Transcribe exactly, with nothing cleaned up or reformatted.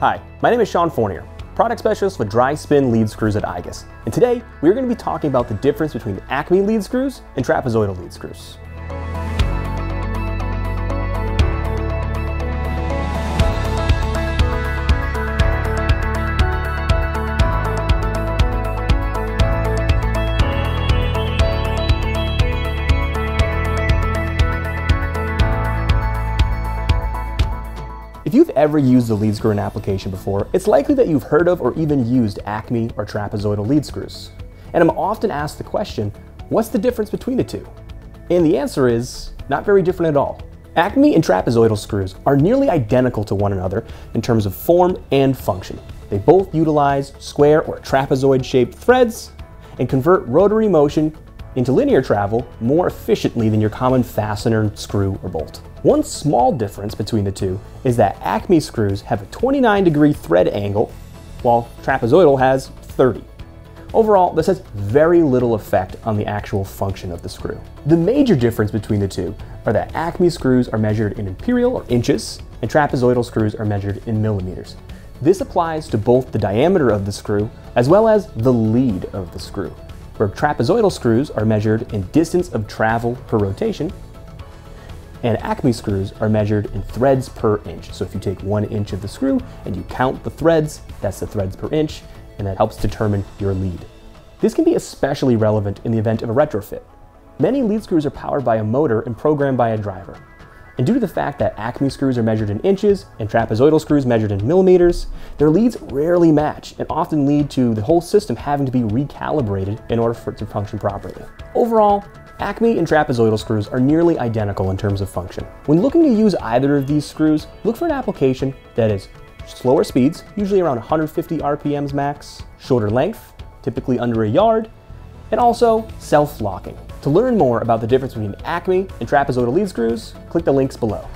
Hi, my name is Sean Fournier, product specialist for dry spin lead screws at I G U S, and today we're going to be talking about the difference between Acme lead screws and trapezoidal lead screws. If you've ever used a lead screw in an application before, it's likely that you've heard of or even used Acme or trapezoidal lead screws. And I'm often asked the question, what's the difference between the two? And the answer is, not very different at all. Acme and trapezoidal screws are nearly identical to one another in terms of form and function. They both utilize square or trapezoid-shaped threads and convert rotary motion into linear travel more efficiently than your common fastener, screw, or bolt. One small difference between the two is that Acme screws have a twenty-nine degree thread angle, while trapezoidal has thirty. Overall, this has very little effect on the actual function of the screw. The major difference between the two are that Acme screws are measured in imperial or inches, and trapezoidal screws are measured in millimeters. This applies to both the diameter of the screw as well as the lead of the screw, where trapezoidal screws are measured in distance of travel per rotation, and Acme screws are measured in threads per inch. So if you take one inch of the screw and you count the threads, that's the threads per inch, and that helps determine your lead. This can be especially relevant in the event of a retrofit. Many lead screws are powered by a motor and programmed by a driver. And due to the fact that Acme screws are measured in inches and trapezoidal screws measured in millimeters, their leads rarely match and often lead to the whole system having to be recalibrated in order for it to function properly. Overall, Acme and trapezoidal screws are nearly identical in terms of function. When looking to use either of these screws, look for an application that is slower speeds, usually around one hundred fifty R P Ms max, shorter length, typically under a yard, and also self-locking. To learn more about the difference between Acme and trapezoidal lead screws, click the links below.